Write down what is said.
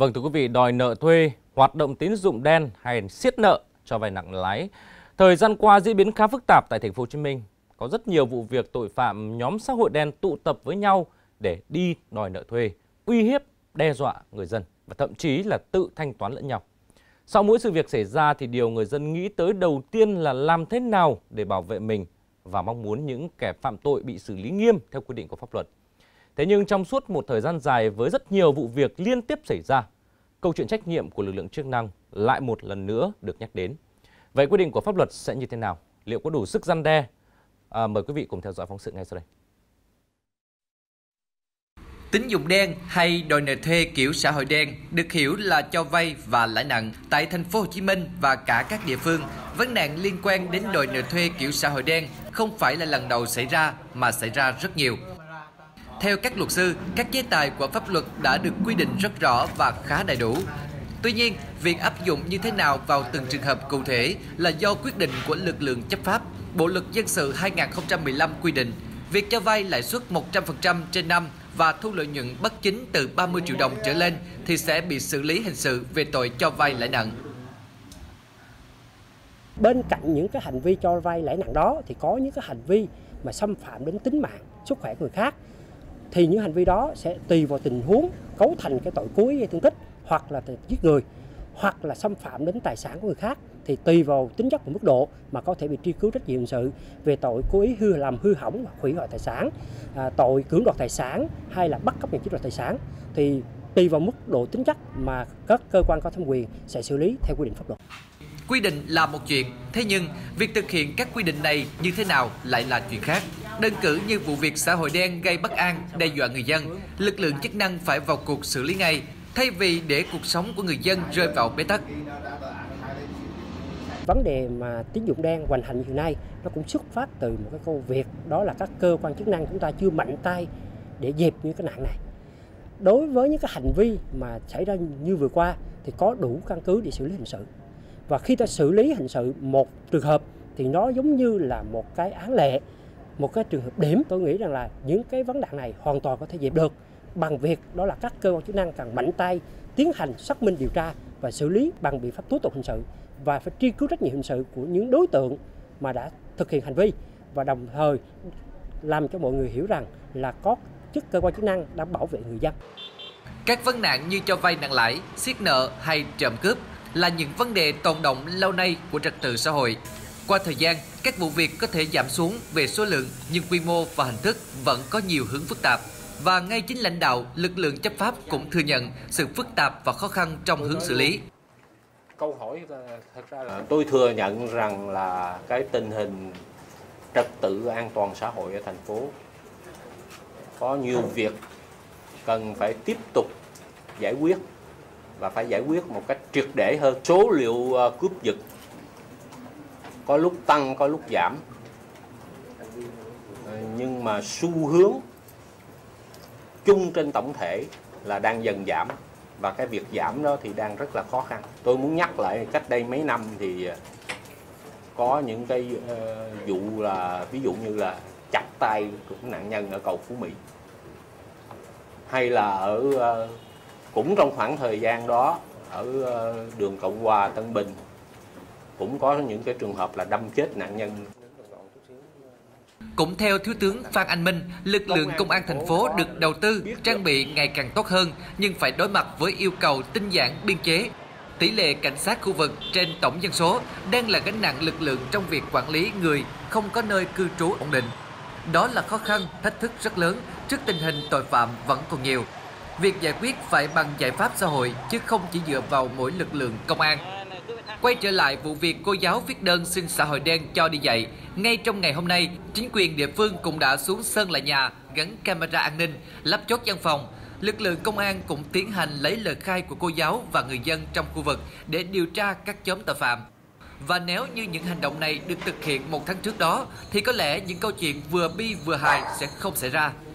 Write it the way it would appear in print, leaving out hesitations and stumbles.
Vâng, thưa quý vị, đòi nợ thuê, hoạt động tín dụng đen hay siết nợ cho vay nặng lãi thời gian qua diễn biến khá phức tạp tại Thành phố Hồ Chí Minh. Có rất nhiều vụ việc tội phạm nhóm xã hội đen tụ tập với nhau để đi đòi nợ thuê, uy hiếp, đe dọa người dân và thậm chí là tự thanh toán lẫn nhau. Sau mỗi sự việc xảy ra thì điều người dân nghĩ tới đầu tiên là làm thế nào để bảo vệ mình và mong muốn những kẻ phạm tội bị xử lý nghiêm theo quy định của pháp luật. Thế nhưng trong suốt một thời gian dài với rất nhiều vụ việc liên tiếp xảy ra, câu chuyện trách nhiệm của lực lượng chức năng lại một lần nữa được nhắc đến. Vậy quy định của pháp luật sẽ như thế nào? Liệu có đủ sức răn đe? Mời quý vị cùng theo dõi phóng sự ngay sau đây. Tín dụng đen hay đòi nợ thuê kiểu xã hội đen được hiểu là cho vay và lãi nặng tại Thành phố Hồ Chí Minh và cả các địa phương. Vấn nạn liên quan đến đòi nợ thuê kiểu xã hội đen không phải là lần đầu xảy ra mà xảy ra rất nhiều. Theo các luật sư, các chế tài của pháp luật đã được quy định rất rõ và khá đầy đủ. Tuy nhiên, việc áp dụng như thế nào vào từng trường hợp cụ thể là do quyết định của lực lượng chấp pháp. Bộ luật dân sự 2015 quy định việc cho vay lãi suất 100% trên năm và thu lợi nhuận bất chính từ 30 triệu đồng trở lên thì sẽ bị xử lý hình sự về tội cho vay lãi nặng. Bên cạnh những cái hành vi cho vay lãi nặng đó thì có những cái hành vi mà xâm phạm đến tính mạng, sức khỏe người khác. Thì những hành vi đó sẽ tùy vào tình huống cấu thành cái tội cố ý gây thương tích hoặc là giết người hoặc là xâm phạm đến tài sản của người khác thì tùy vào tính chất và mức độ mà có thể bị truy cứu trách nhiệm hình sự về tội cố ý làm hư hỏng hoặc hủy hoại tài sản, tội cưỡng đoạt tài sản hay là bắt cóc nhằm chiếm đoạt tài sản thì tùy vào mức độ tính chất mà các cơ quan có thẩm quyền sẽ xử lý theo quy định pháp luật. Quy định là một chuyện, thế nhưng việc thực hiện các quy định này như thế nào lại là chuyện khác. Đơn cử như vụ việc xã hội đen gây bất an, đe dọa người dân, lực lượng chức năng phải vào cuộc xử lý ngay, thay vì để cuộc sống của người dân rơi vào bế tắc. Vấn đề mà tín dụng đen hoành hành hiện nay nó cũng xuất phát từ một cái câu việc đó là các cơ quan chức năng chúng ta chưa mạnh tay để dẹp những cái nạn này. Đối với những cái hành vi mà xảy ra như vừa qua thì có đủ căn cứ để xử lý hình sự. Và khi ta xử lý hình sự một trường hợp thì nó giống như là một cái án lệ, một cái trường hợp điểm. Tôi nghĩ rằng là những cái vấn nạn này hoàn toàn có thể dẹp được bằng việc đó là các cơ quan chức năng cần mạnh tay tiến hành xác minh điều tra và xử lý bằng biện pháp tố tụng hình sự và phải truy cứu trách nhiệm hình sự của những đối tượng mà đã thực hiện hành vi và đồng thời làm cho mọi người hiểu rằng là có chức cơ quan chức năng đã bảo vệ người dân. Các vấn nạn như cho vay nặng lãi, siết nợ hay trộm cướp là những vấn đề tồn đọng lâu nay của trật tự xã hội. Qua thời gian, các vụ việc có thể giảm xuống về số lượng nhưng quy mô và hình thức vẫn có nhiều hướng phức tạp. Và ngay chính lãnh đạo, lực lượng chấp pháp cũng thừa nhận sự phức tạp và khó khăn trong hướng xử lý. Câu hỏi thật ra là tôi thừa nhận rằng là cái tình hình trật tự an toàn xã hội ở thành phố có nhiều việc cần phải tiếp tục giải quyết và phải giải quyết một cách triệt để hơn. Số liệu cướp giật có lúc tăng, có lúc giảm, nhưng mà xu hướng chung trên tổng thể là đang dần giảm và cái việc giảm đó thì đang rất là khó khăn. Tôi muốn nhắc lại cách đây mấy năm thì có những cái vụ là ví dụ như là chặt tay của nạn nhân ở cầu Phú Mỹ hay là ở cũng trong khoảng thời gian đó ở đường Cộng Hòa, Tân Bình cũng có những cái trường hợp là đâm chết nạn nhân. Cũng theo Thiếu tướng Phan Anh Minh, lực lượng Công an thành phố được đầu tư, trang bị ngày càng tốt hơn nhưng phải đối mặt với yêu cầu tinh giản biên chế. Tỷ lệ cảnh sát khu vực trên tổng dân số đang là gánh nặng lực lượng trong việc quản lý người không có nơi cư trú ổn định. Đó là khó khăn, thách thức rất lớn trước tình hình tội phạm vẫn còn nhiều. Việc giải quyết phải bằng giải pháp xã hội chứ không chỉ dựa vào mỗi lực lượng công an. Quay trở lại vụ việc cô giáo viết đơn xin xã hội đen cho đi dạy, ngay trong ngày hôm nay, chính quyền địa phương cũng đã xuống sơn lại nhà, gắn camera an ninh, lắp chốt văn phòng. Lực lượng công an cũng tiến hành lấy lời khai của cô giáo và người dân trong khu vực để điều tra các nhóm tội phạm. Và nếu như những hành động này được thực hiện một tháng trước đó, thì có lẽ những câu chuyện vừa bi vừa hài sẽ không xảy ra.